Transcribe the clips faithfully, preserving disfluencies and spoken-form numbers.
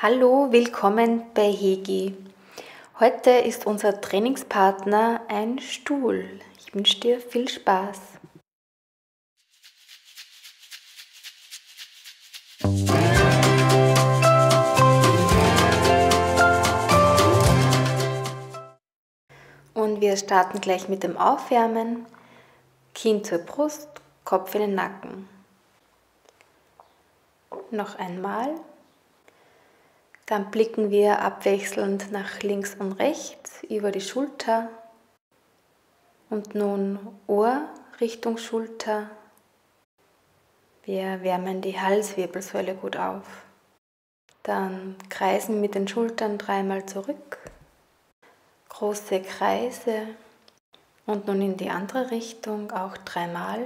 Hallo, willkommen bei Hegi. Heute ist unser Trainingspartner ein Stuhl. Ich wünsche dir viel Spaß. Und wir starten gleich mit dem Aufwärmen. Kinn zur Brust, Kopf in den Nacken. Noch einmal. Dann blicken wir abwechselnd nach links und rechts über die Schulter und nun Ohr Richtung Schulter. Wir wärmen die Halswirbelsäule gut auf. Dann kreisen mit den Schultern dreimal zurück. Große Kreise und nun in die andere Richtung auch dreimal.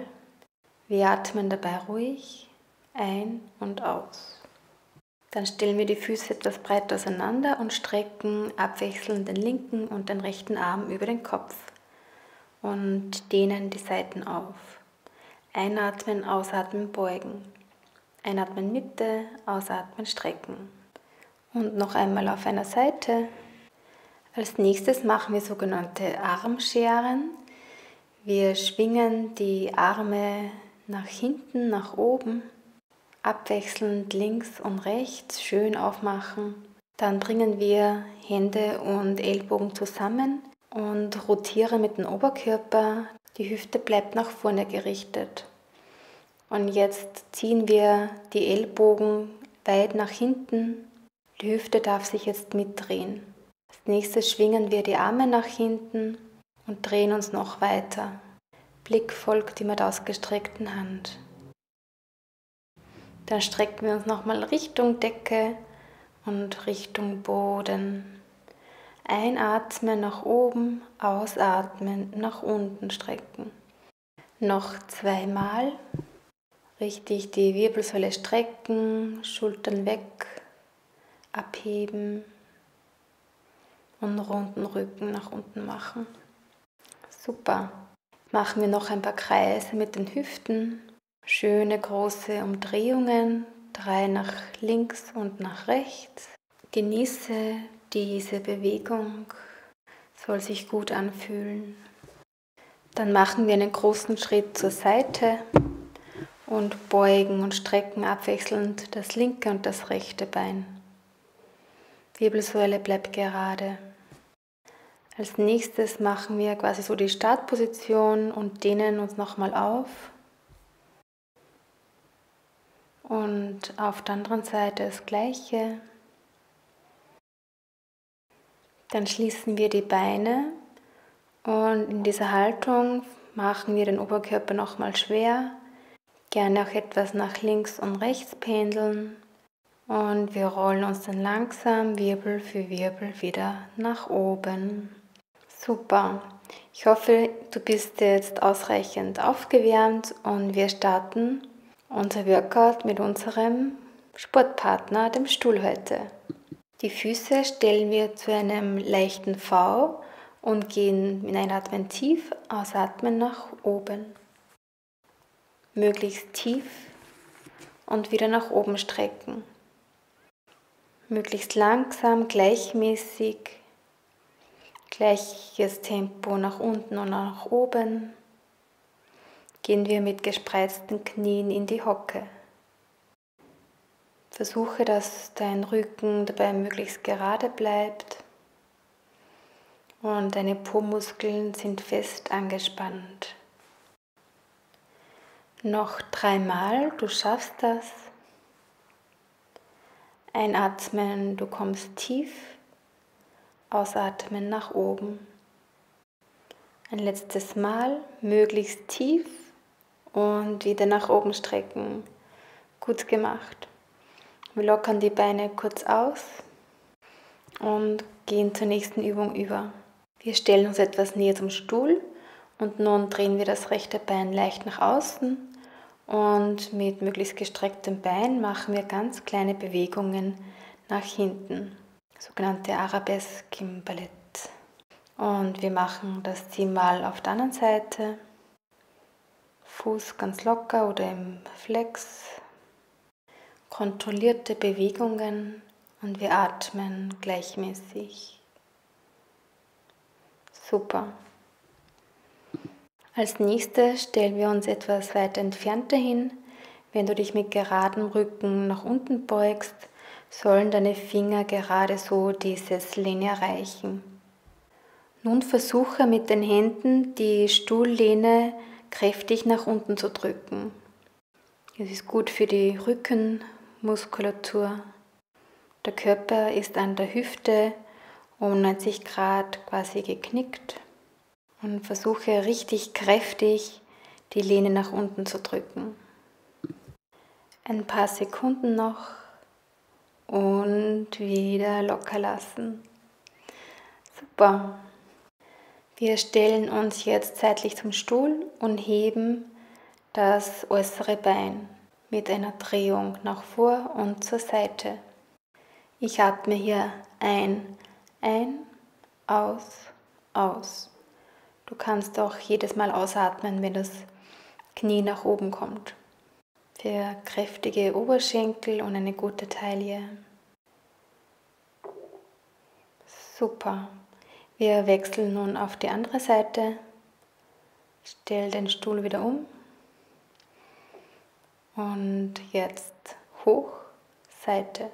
Wir atmen dabei ruhig ein und aus. Dann stellen wir die Füße etwas breit auseinander und strecken abwechselnd den linken und den rechten Arm über den Kopf und dehnen die Seiten auf. Einatmen, ausatmen, beugen. Einatmen, Mitte, ausatmen, strecken. Und noch einmal auf einer Seite. Als nächstes machen wir sogenannte Armscheren. Wir schwingen die Arme nach hinten, nach oben. Abwechselnd links und rechts schön aufmachen. Dann bringen wir Hände und Ellbogen zusammen und rotieren mit dem Oberkörper. Die Hüfte bleibt nach vorne gerichtet. Und jetzt ziehen wir die Ellbogen weit nach hinten. Die Hüfte darf sich jetzt mitdrehen. Als nächstes schwingen wir die Arme nach hinten und drehen uns noch weiter. Blick folgt immer der ausgestreckten Hand. Dann strecken wir uns nochmal Richtung Decke und Richtung Boden. Einatmen nach oben, ausatmen, nach unten strecken. Noch zweimal. Richtig die Wirbelsäule strecken, Schultern weg, abheben und runden Rücken nach unten machen. Super. Machen wir noch ein paar Kreise mit den Hüften. Schöne große Umdrehungen, drei nach links und nach rechts. Genieße diese Bewegung, soll sich gut anfühlen. Dann machen wir einen großen Schritt zur Seite und beugen und strecken abwechselnd das linke und das rechte Bein. Wirbelsäule bleibt gerade. Als nächstes machen wir quasi so die Startposition und dehnen uns nochmal auf. Und auf der anderen Seite das Gleiche. Dann schließen wir die Beine und in dieser Haltung machen wir den Oberkörper nochmal schwer. Gerne auch etwas nach links und rechts pendeln. Und wir rollen uns dann langsam Wirbel für Wirbel wieder nach oben. Super! Ich hoffe, du bist jetzt ausreichend aufgewärmt und wir starten unser Workout mit unserem Sportpartner, dem Stuhl heute. Die Füße stellen wir zu einem leichten V und gehen in Einatmen tief, Ausatmen nach oben. Möglichst tief und wieder nach oben strecken. Möglichst langsam, gleichmäßig, gleiches Tempo nach unten und nach oben. Gehen wir mit gespreizten Knien in die Hocke. Versuche, dass dein Rücken dabei möglichst gerade bleibt und deine Po-Muskeln sind fest angespannt. Noch dreimal, du schaffst das. Einatmen, du kommst tief, ausatmen nach oben. Ein letztes Mal, möglichst tief. Und wieder nach oben strecken. Gut gemacht. Wir lockern die Beine kurz aus und gehen zur nächsten Übung über. Wir stellen uns etwas näher zum Stuhl und nun drehen wir das rechte Bein leicht nach außen und mit möglichst gestrecktem Bein machen wir ganz kleine Bewegungen nach hinten. Sogenannte Arabesque im Ballett. Und wir machen das zehnmal auf der anderen Seite. Fuß ganz locker oder im Flex, kontrollierte Bewegungen und wir atmen gleichmäßig. Super. Als nächstes stellen wir uns etwas weiter entfernter hin. Wenn du dich mit geradem Rücken nach unten beugst, sollen deine Finger gerade so dieses Lehne erreichen. Nun versuche mit den Händen die Stuhllehne kräftig nach unten zu drücken. Es ist gut für die Rückenmuskulatur. Der Körper ist an der Hüfte um neunzig Grad quasi geknickt. Und versuche richtig kräftig die Lehne nach unten zu drücken. Ein paar Sekunden noch und wieder locker lassen. Super. Wir stellen uns jetzt seitlich zum Stuhl und heben das äußere Bein mit einer Drehung nach vor und zur Seite. Ich atme hier ein, ein, aus, aus. Du kannst auch jedes Mal ausatmen, wenn das Knie nach oben kommt. Für kräftige Oberschenkel und eine gute Taille. Super. Wir wechseln nun auf die andere Seite. Stell den Stuhl wieder um. Und jetzt hoch, Seite.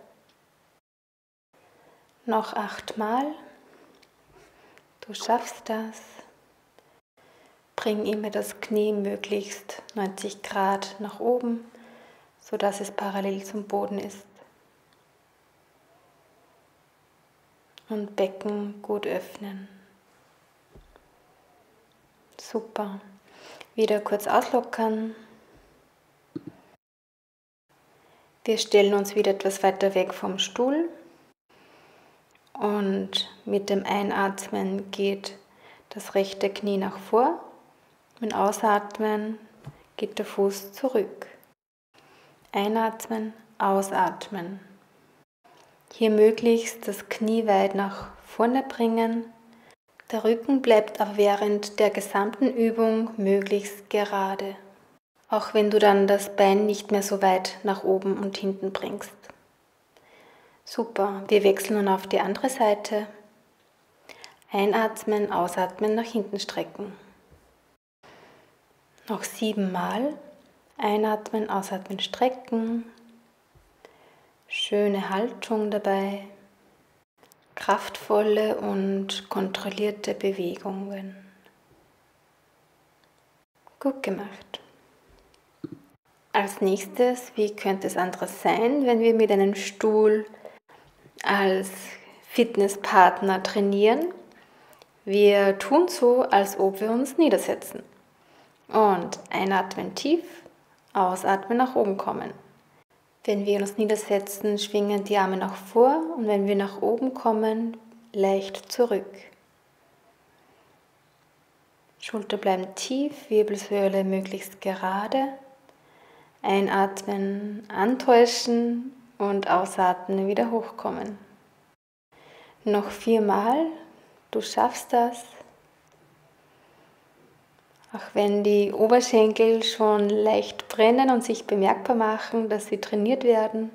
Noch achtmal. Du schaffst das. Bring immer das Knie möglichst neunzig Grad nach oben, sodass es parallel zum Boden ist. Und Becken gut öffnen. Super. Wieder kurz auslockern. Wir stellen uns wieder etwas weiter weg vom Stuhl. Und mit dem Einatmen geht das rechte Knie nach vor. Mit Ausatmen geht der Fuß zurück. Einatmen, ausatmen. Hier möglichst das Knie weit nach vorne bringen. Der Rücken bleibt aber während der gesamten Übung möglichst gerade. Auch wenn du dann das Bein nicht mehr so weit nach oben und hinten bringst. Super, wir wechseln nun auf die andere Seite. Einatmen, ausatmen, nach hinten strecken. Noch siebenmal. Einatmen, ausatmen, strecken. Schöne Haltung dabei. Kraftvolle und kontrollierte Bewegungen. Gut gemacht. Als nächstes, wie könnte es anders sein, wenn wir mit einem Stuhl als Fitnesspartner trainieren? Wir tun so, als ob wir uns niedersetzen. Und einatmen tief, ausatmen nach oben kommen. Wenn wir uns niedersetzen, schwingen die Arme nach vor und wenn wir nach oben kommen, leicht zurück. Schultern bleiben tief, Wirbelsäule möglichst gerade. Einatmen, antäuschen und ausatmen, wieder hochkommen. Noch viermal, du schaffst das. Auch wenn die Oberschenkel schon leicht brennen und sich bemerkbar machen, dass sie trainiert werden.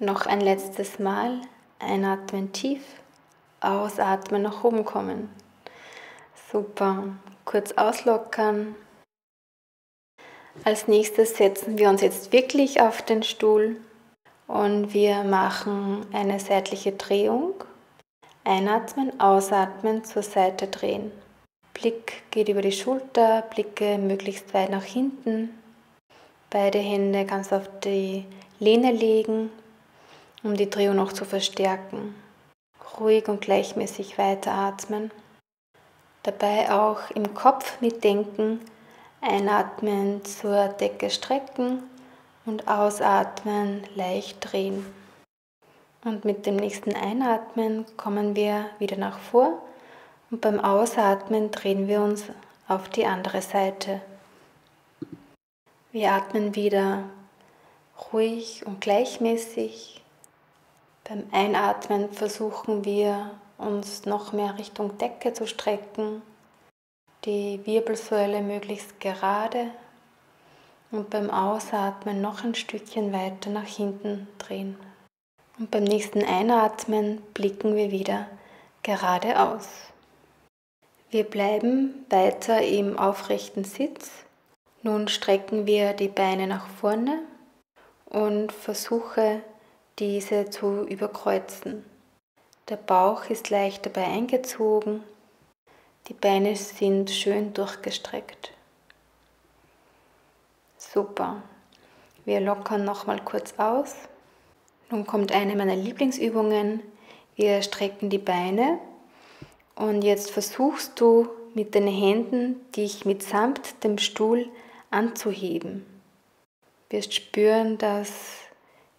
Noch ein letztes Mal. Einatmen tief, ausatmen, nach oben kommen. Super. Kurz auslockern. Als nächstes setzen wir uns jetzt wirklich auf den Stuhl und wir machen eine seitliche Drehung. Einatmen, ausatmen, zur Seite drehen. Blick geht über die Schulter, Blicke möglichst weit nach hinten. Beide Hände ganz auf die Lehne legen, um die Drehung noch zu verstärken. Ruhig und gleichmäßig weiteratmen. Dabei auch im Kopf mitdenken. Einatmen, zur Decke strecken und ausatmen, leicht drehen. Und mit dem nächsten Einatmen kommen wir wieder nach vor. Und beim Ausatmen drehen wir uns auf die andere Seite. Wir atmen wieder ruhig und gleichmäßig. Beim Einatmen versuchen wir, uns noch mehr Richtung Decke zu strecken, die Wirbelsäule möglichst gerade und beim Ausatmen noch ein Stückchen weiter nach hinten drehen. Und beim nächsten Einatmen blicken wir wieder geradeaus. Wir bleiben weiter im aufrechten Sitz. Nun strecken wir die Beine nach vorne und versuche diese zu überkreuzen. Der Bauch ist leicht dabei eingezogen, die Beine sind schön durchgestreckt. Super, wir lockern nochmal kurz aus. Nun kommt eine meiner Lieblingsübungen. Wir strecken die Beine und jetzt versuchst du mit den Händen dich mitsamt dem Stuhl anzuheben. Du wirst spüren, dass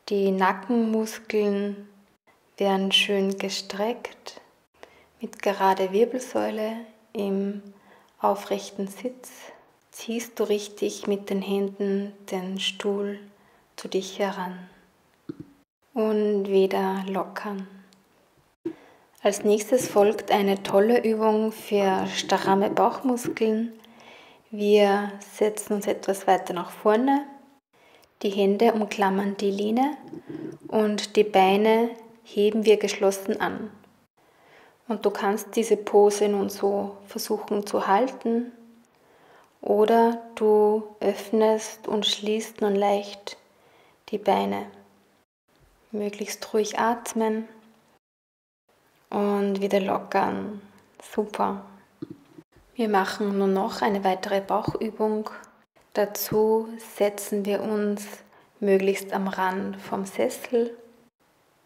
die Nackenmuskeln werden schön gestreckt mit gerader Wirbelsäule im aufrechten Sitz. Ziehst du richtig mit den Händen den Stuhl zu dich heran und wieder lockern. Als nächstes folgt eine tolle Übung für stramme Bauchmuskeln. Wir setzen uns etwas weiter nach vorne. Die Hände umklammern die Lehne und die Beine heben wir geschlossen an. Und du kannst diese Pose nun so versuchen zu halten oder du öffnest und schließt nun leicht die Beine. Möglichst ruhig atmen und wieder lockern. Super. Wir machen nun noch eine weitere Bauchübung. Dazu setzen wir uns möglichst am Rand vom Sessel.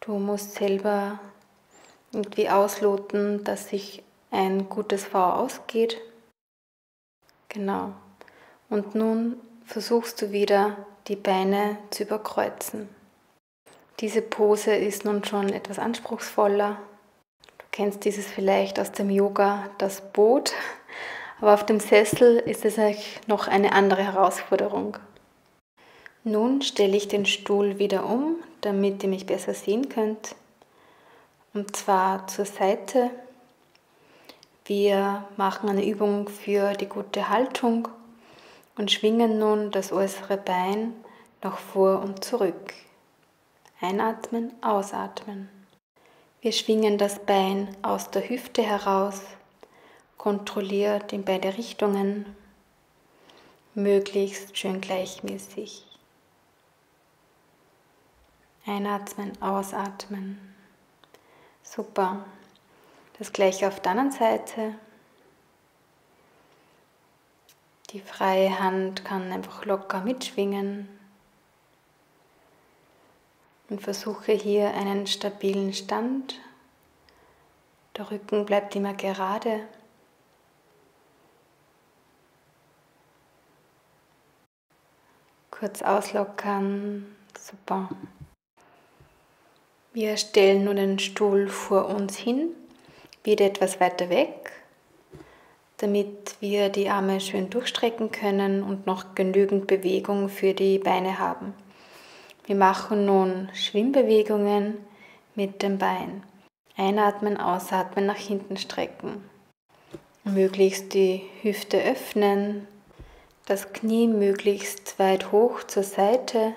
Du musst selber irgendwie ausloten, dass sich ein gutes V ausgeht. Genau. Und nun versuchst du wieder, die Beine zu überkreuzen. Diese Pose ist nun schon etwas anspruchsvoller. Du kennst dieses vielleicht aus dem Yoga, das Boot. Aber auf dem Sessel ist es noch eine andere Herausforderung. Nun stelle ich den Stuhl wieder um, damit ihr mich besser sehen könnt. Und zwar zur Seite. Wir machen eine Übung für die gute Haltung und schwingen nun das äußere Bein nach vor und zurück. Einatmen, ausatmen. Wir schwingen das Bein aus der Hüfte heraus. Kontrolliert in beide Richtungen, möglichst schön gleichmäßig. Einatmen, ausatmen. Super. Das gleiche auf der anderen Seite. Die freie Hand kann einfach locker mitschwingen. Und versuche hier einen stabilen Stand. Der Rücken bleibt immer gerade. Kurz auslockern, super. Wir stellen nun den Stuhl vor uns hin, wieder etwas weiter weg, damit wir die Arme schön durchstrecken können und noch genügend Bewegung für die Beine haben. Wir machen nun Schwimmbewegungen mit dem Bein. Einatmen, ausatmen, nach hinten strecken. Möglichst die Hüfte öffnen. Das Knie möglichst weit hoch zur Seite,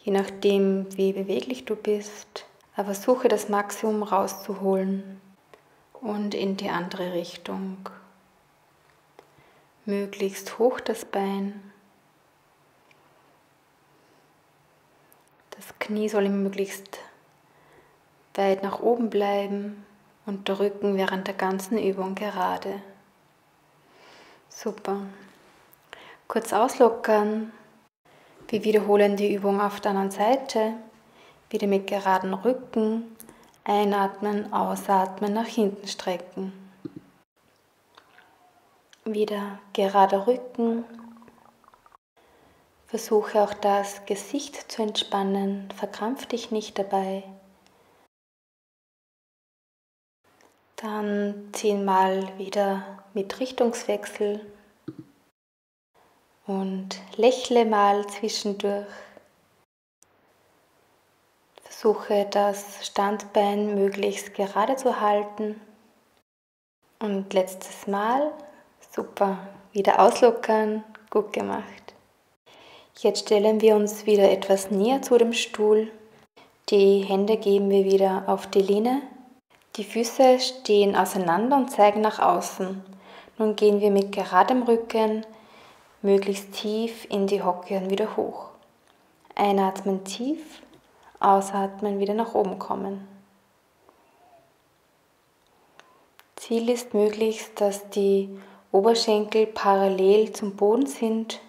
je nachdem wie beweglich du bist, aber versuche das Maximum rauszuholen und in die andere Richtung. Möglichst hoch das Bein. Das Knie soll möglichst weit nach oben bleiben und der Rücken während der ganzen Übung gerade. Super. Kurz auslockern. Wir wiederholen die Übung auf der anderen Seite. Wieder mit geradem Rücken. Einatmen, ausatmen, nach hinten strecken. Wieder gerader Rücken. Versuche auch das Gesicht zu entspannen. Verkrampf dich nicht dabei. Dann zehnmal wieder mit Richtungswechsel. Und lächle mal zwischendurch. Versuche das Standbein möglichst gerade zu halten. Und letztes Mal, super, wieder auslockern, gut gemacht. Jetzt stellen wir uns wieder etwas näher zu dem Stuhl. Die Hände geben wir wieder auf die Lehne. Die Füße stehen auseinander und zeigen nach außen. Nun gehen wir mit geradem Rücken möglichst tief in die Hocke und wieder hoch. Einatmen tief, ausatmen, wieder nach oben kommen. Ziel ist möglichst, dass die Oberschenkel parallel zum Boden sind.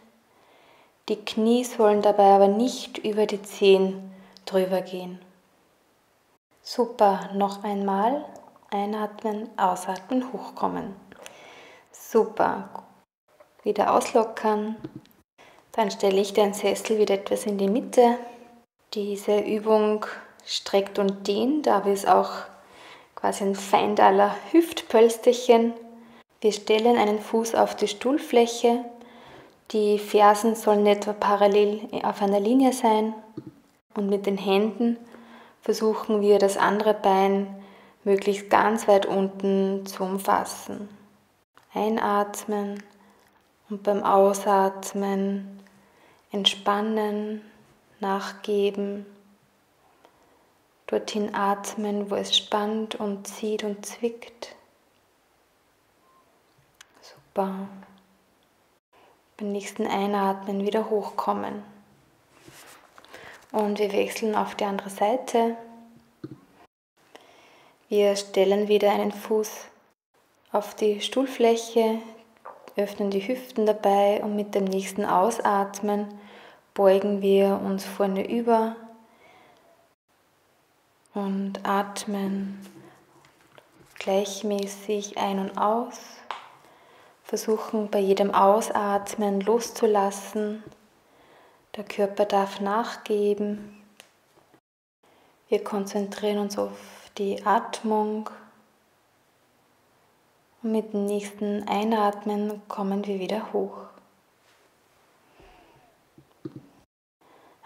Die Knie sollen dabei aber nicht über die Zehen drüber gehen. Super, noch einmal einatmen, ausatmen, hochkommen. Super, wieder auslockern. Dann stelle ich den Sessel wieder etwas in die Mitte. Diese Übung streckt und dehnt, aber ist auch quasi ein Feind aller Hüftpölsterchen. Wir stellen einen Fuß auf die Stuhlfläche. Die Fersen sollen etwa parallel auf einer Linie sein. Und mit den Händen versuchen wir, das andere Bein möglichst ganz weit unten zu umfassen. Einatmen und beim Ausatmen entspannen, nachgeben. Dorthin atmen, wo es spannt und zieht und zwickt. Super. Beim nächsten Einatmen wieder hochkommen. Und wir wechseln auf die andere Seite. Wir stellen wieder einen Fuß auf die Stuhlfläche, öffnen die Hüften dabei und mit dem nächsten Ausatmen beugen wir uns vorne über und atmen gleichmäßig ein und aus. Versuchen bei jedem Ausatmen loszulassen. Der Körper darf nachgeben. Wir konzentrieren uns auf die Atmung. Und mit dem nächsten Einatmen kommen wir wieder hoch.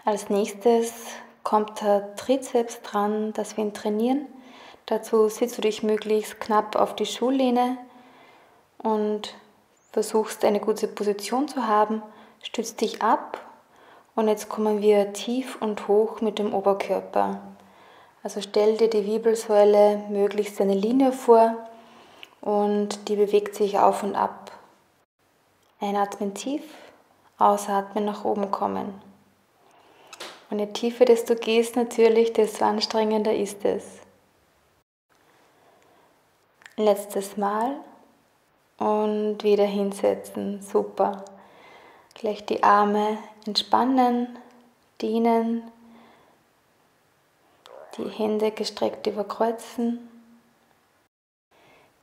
Als nächstes kommt der Trizeps dran, dass wir ihn trainieren. Dazu sitzt du dich möglichst knapp auf die Schuhlehne und versuchst eine gute Position zu haben. Stützt dich ab. Und jetzt kommen wir tief und hoch mit dem Oberkörper. Also stell dir die Wirbelsäule möglichst eine Linie vor und die bewegt sich auf und ab. Einatmen tief, ausatmen, nach oben kommen. Und je tiefer desto gehst natürlich, desto anstrengender ist es. Letztes Mal und wieder hinsetzen, super. Gleich die Arme entspannen, dehnen, die Hände gestreckt überkreuzen.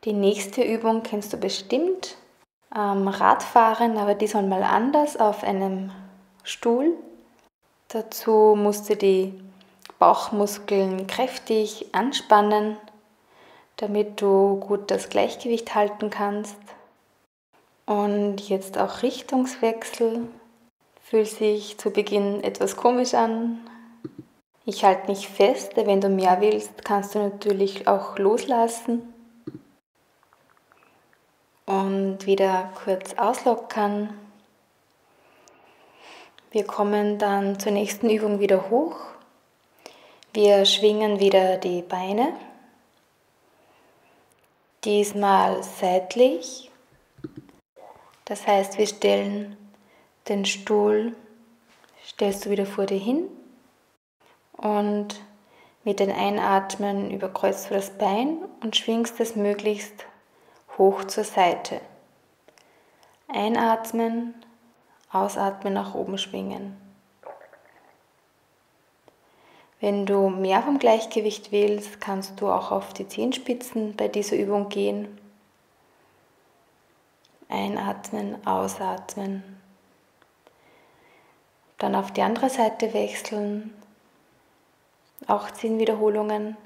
Die nächste Übung kennst du bestimmt am Radfahren, aber diesmal mal anders, auf einem Stuhl. Dazu musst du die Bauchmuskeln kräftig anspannen, damit du gut das Gleichgewicht halten kannst. Und jetzt auch Richtungswechsel. Fühlt sich zu Beginn etwas komisch an. Ich halte mich fest, wenn du mehr willst, kannst du natürlich auch loslassen. Und wieder kurz auslockern. Wir kommen dann zur nächsten Übung wieder hoch. Wir schwingen wieder die Beine. Diesmal seitlich. Das heißt, wir stellen den Stuhl, stellst du wieder vor dir hin und mit dem Einatmen überkreuzt du das Bein und schwingst es möglichst hoch zur Seite. Einatmen, ausatmen, nach oben schwingen. Wenn du mehr vom Gleichgewicht willst, kannst du auch auf die Zehenspitzen bei dieser Übung gehen. Einatmen, ausatmen. Dann auf die andere Seite wechseln. Auch zehn Wiederholungen.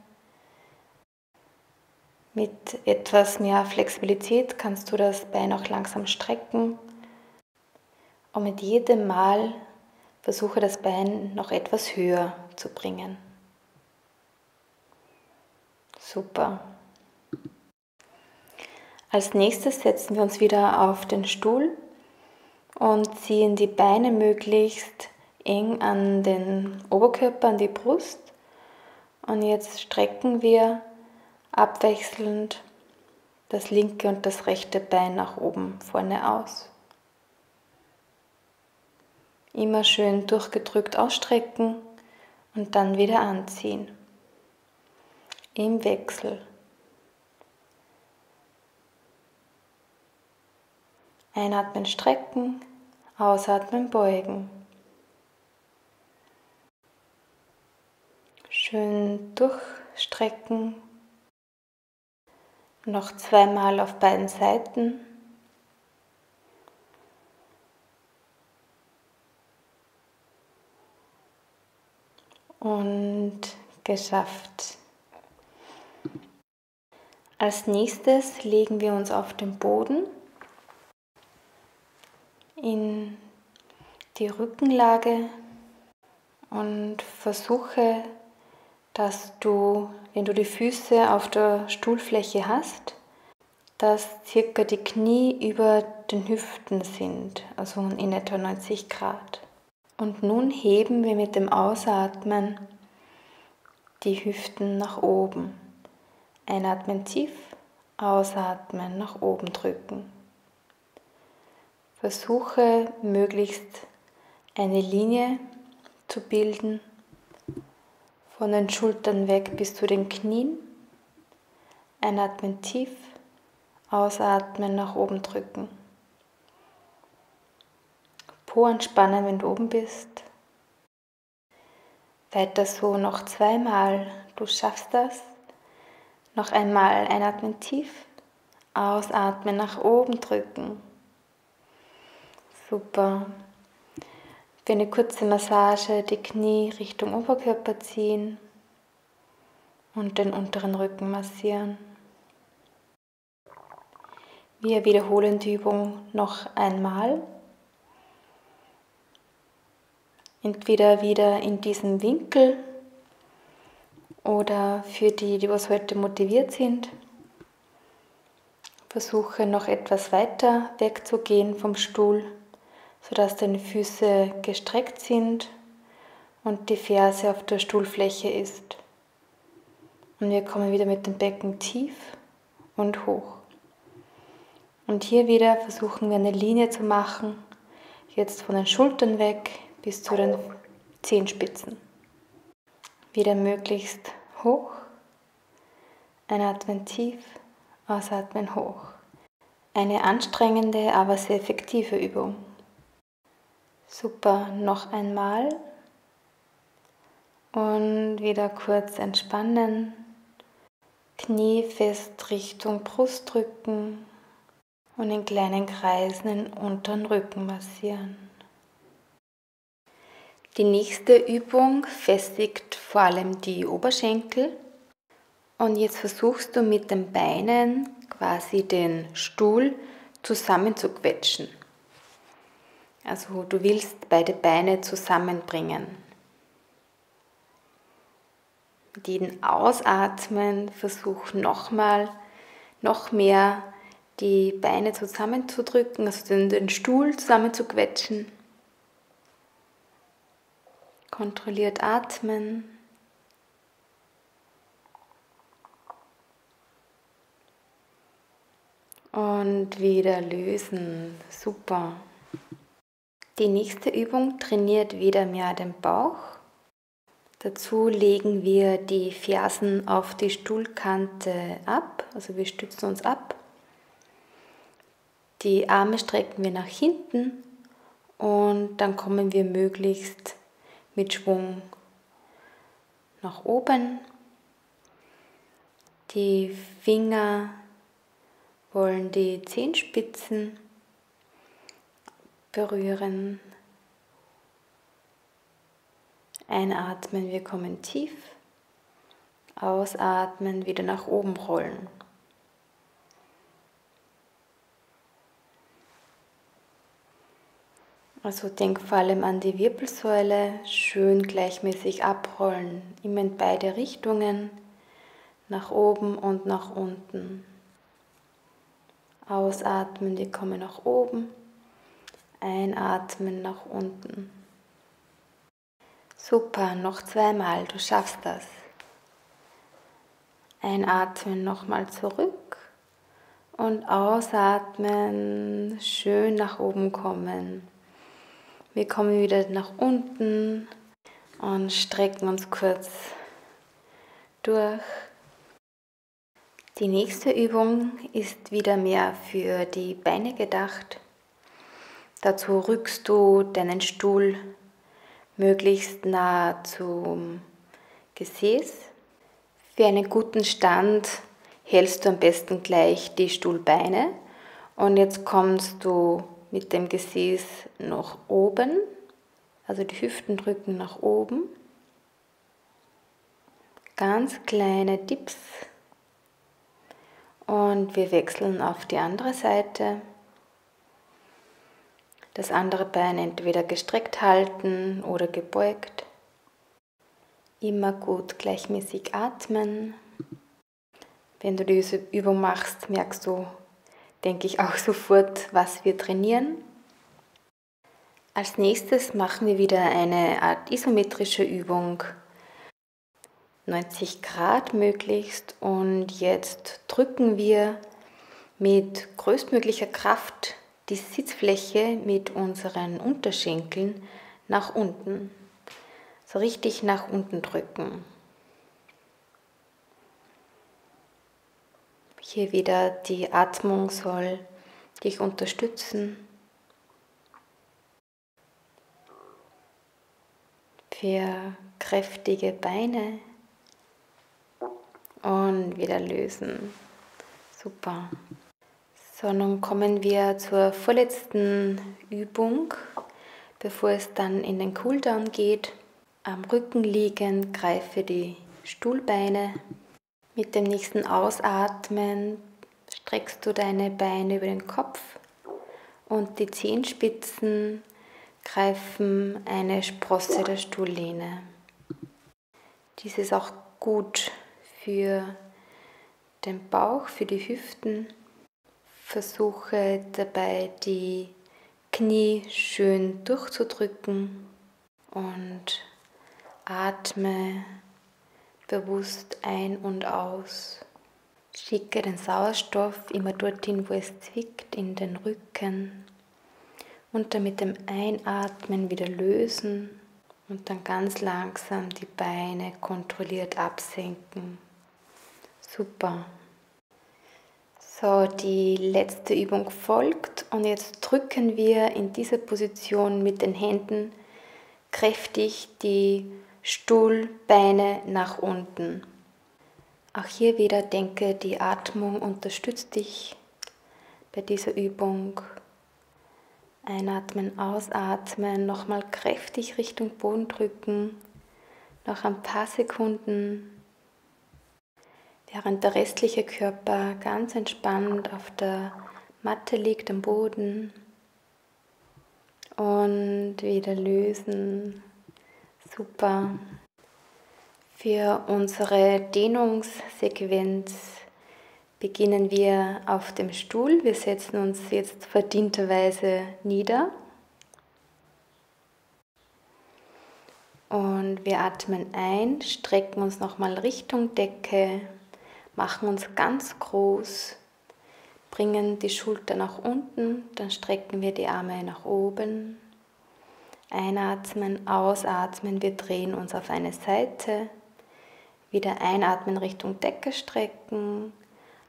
Mit etwas mehr Flexibilität kannst du das Bein auch langsam strecken. Und mit jedem Mal versuche das Bein noch etwas höher zu bringen. Super. Als nächstes setzen wir uns wieder auf den Stuhl und ziehen die Beine möglichst eng an den Oberkörper, an die Brust Und jetzt strecken wir abwechselnd das linke und das rechte Bein nach oben vorne aus. Immer schön durchgedrückt ausstrecken und dann wieder anziehen. Im Wechsel. Einatmen strecken, ausatmen beugen. Schön durchstrecken. Noch zweimal auf beiden Seiten. Und geschafft. Als nächstes legen wir uns auf den Boden in die Rückenlage und versuche, dass du, wenn du die Füße auf der Stuhlfläche hast, dass circa die Knie über den Hüften sind, also in etwa neunzig Grad. Und nun heben wir mit dem Ausatmen die Hüften nach oben. Einatmen tief, ausatmen, nach oben drücken. Versuche, möglichst eine Linie zu bilden. Von den Schultern weg bis zu den Knien. Einatmen tief, ausatmen, nach oben drücken. Po entspannen, wenn du oben bist. Weiter so noch zweimal, du schaffst das. Noch einmal einatmen tief, ausatmen, nach oben drücken. Super. Für eine kurze Massage die Knie Richtung Oberkörper ziehen und den unteren Rücken massieren. Wir wiederholen die Übung noch einmal. Entweder wieder in diesem Winkel oder für die, die was heute motiviert sind. Versuche noch etwas weiter wegzugehen vom Stuhl, sodass deine Füße gestreckt sind und die Ferse auf der Stuhlfläche ist. Und wir kommen wieder mit dem Becken tief und hoch. Und hier wieder versuchen wir eine Linie zu machen, jetzt von den Schultern weg bis zu den Zehenspitzen. Wieder möglichst hoch, einatmen tief, ausatmen hoch. Eine anstrengende, aber sehr effektive Übung. Super, noch einmal und wieder kurz entspannen, Knie fest Richtung Brust drücken und in kleinen Kreisen den unteren Rücken massieren. Die nächste Übung festigt vor allem die Oberschenkel und jetzt versuchst du mit den Beinen quasi den Stuhl zusammenzuquetschen. Also du willst beide Beine zusammenbringen. Mit jedem Ausatmen versuch nochmal, noch mehr die Beine zusammenzudrücken, also den, den Stuhl zusammenzuquetschen. Kontrolliert atmen. Und wieder lösen. Super. Die nächste Übung trainiert wieder mehr den Bauch. Dazu legen wir die Fersen auf die Stuhlkante ab, also wir stützen uns ab. Die Arme strecken wir nach hinten und dann kommen wir möglichst mit Schwung nach oben. Die Finger wollen die Zehenspitzen berühren. Einatmen, wir kommen tief. Ausatmen, wieder nach oben rollen. Also denk vor allem an die Wirbelsäule, schön gleichmäßig abrollen, immer in beide Richtungen, nach oben und nach unten. Ausatmen, wir kommen nach oben. Einatmen nach unten. Super, noch zweimal, du schaffst das. Einatmen nochmal zurück und ausatmen, schön nach oben kommen. Wir kommen wieder nach unten und strecken uns kurz durch. Die nächste Übung ist wieder mehr für die Beine gedacht. Dazu rückst du deinen Stuhl möglichst nah zum Gesäß. Für einen guten Stand hältst du am besten gleich die Stuhlbeine und jetzt kommst du mit dem Gesäß nach oben, also die Hüften drücken nach oben. Ganz kleine Dips und wir wechseln auf die andere Seite. Das andere Bein entweder gestreckt halten oder gebeugt. Immer gut gleichmäßig atmen. Wenn du diese Übung machst, merkst du, denke ich, auch sofort, was wir trainieren. Als nächstes machen wir wieder eine Art isometrische Übung. neunzig Grad möglichst, und jetzt drücken wir mit größtmöglicher Kraft die Sitzfläche mit unseren Unterschenkeln nach unten. So richtig nach unten drücken. Hier wieder die Atmung soll dich unterstützen. Für kräftige Beine und wieder lösen. Super. So, nun kommen wir zur vorletzten Übung, bevor es dann in den Cooldown geht. Am Rücken liegend greife die Stuhlbeine. Mit dem nächsten Ausatmen streckst du deine Beine über den Kopf und die Zehenspitzen greifen eine Sprosse der Stuhllehne. Dies ist auch gut für den Bauch, für die Hüften. Versuche dabei, die Knie schön durchzudrücken und atme bewusst ein und aus. Schicke den Sauerstoff immer dorthin, wo es zwickt, in den Rücken. Und dann mit dem Einatmen wieder lösen und dann ganz langsam die Beine kontrolliert absenken. Super. So, die letzte Übung folgt und jetzt drücken wir in dieser Position mit den Händen kräftig die Stuhlbeine nach unten. Auch hier wieder denke, die Atmung unterstützt dich bei dieser Übung. Einatmen, ausatmen, nochmal kräftig Richtung Boden drücken. Noch ein paar Sekunden. Während der restliche Körper ganz entspannt auf der Matte liegt am Boden. Und wieder lösen. Super. Für unsere Dehnungssequenz beginnen wir auf dem Stuhl. Wir setzen uns jetzt verdienterweise nieder. Und wir atmen ein, strecken uns nochmal Richtung Decke, machen uns ganz groß, bringen die Schulter nach unten, dann strecken wir die Arme nach oben. Einatmen, ausatmen, wir drehen uns auf eine Seite. Wieder einatmen, Richtung Decke strecken.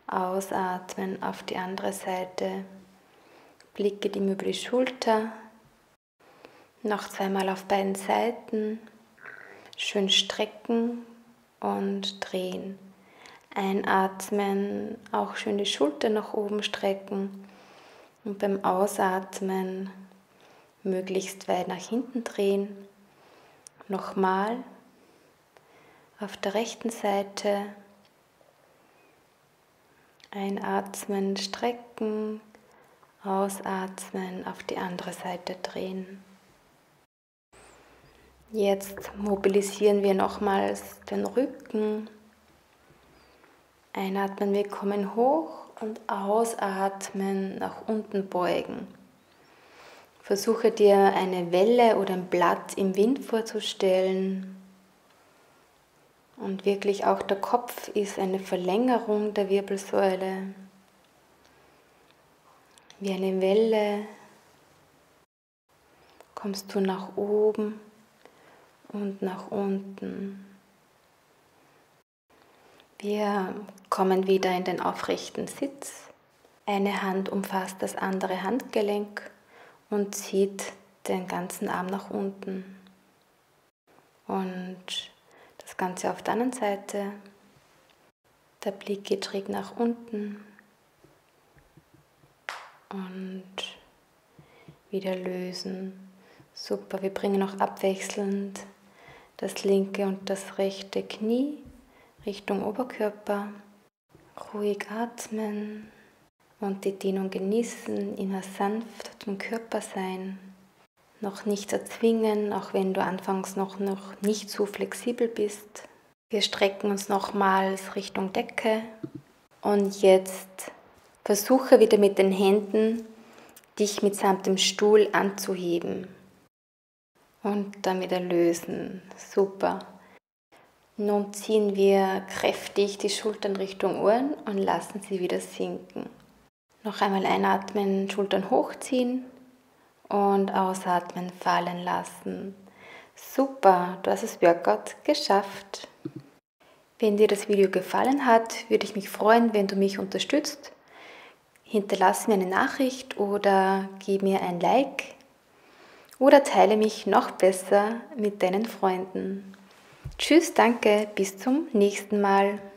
Ausatmen, auf die andere Seite. Blick geht immer über die Schulter. Noch zweimal auf beiden Seiten. Schön strecken und drehen. Einatmen, auch schön die Schulter nach oben strecken. Und beim Ausatmen möglichst weit nach hinten drehen. Nochmal auf der rechten Seite. Einatmen, strecken, ausatmen, auf die andere Seite drehen. Jetzt mobilisieren wir nochmals den Rücken. Einatmen, wir kommen hoch und ausatmen, nach unten beugen. Versuche dir eine Welle oder ein Blatt im Wind vorzustellen. Und wirklich auch der Kopf ist eine Verlängerung der Wirbelsäule, wie eine Welle. Kommst du nach oben und nach unten. Wir kommen wieder in den aufrechten Sitz. Eine Hand umfasst das andere Handgelenk und zieht den ganzen Arm nach unten. Und das Ganze auf der anderen Seite. Der Blick geht schräg nach unten. Und wieder lösen. Super, wir bringen auch abwechselnd das linke und das rechte Knie Richtung Oberkörper. Ruhig atmen und die Dehnung genießen, immer sanft zum Körper sein. Noch nichts erzwingen, auch wenn du anfangs noch, noch nicht so flexibel bist. Wir strecken uns nochmals Richtung Decke. Und jetzt versuche wieder mit den Händen, dich mitsamt dem Stuhl anzuheben. Und dann wieder lösen. Super. Nun ziehen wir kräftig die Schultern Richtung Ohren und lassen sie wieder sinken. Noch einmal einatmen, Schultern hochziehen und ausatmen, fallen lassen. Super, du hast das Workout geschafft. Wenn dir das Video gefallen hat, würde ich mich freuen, wenn du mich unterstützt. Hinterlasse mir eine Nachricht oder gib mir ein Like. Oder teile mich noch besser mit deinen Freunden. Tschüss, danke, bis zum nächsten Mal.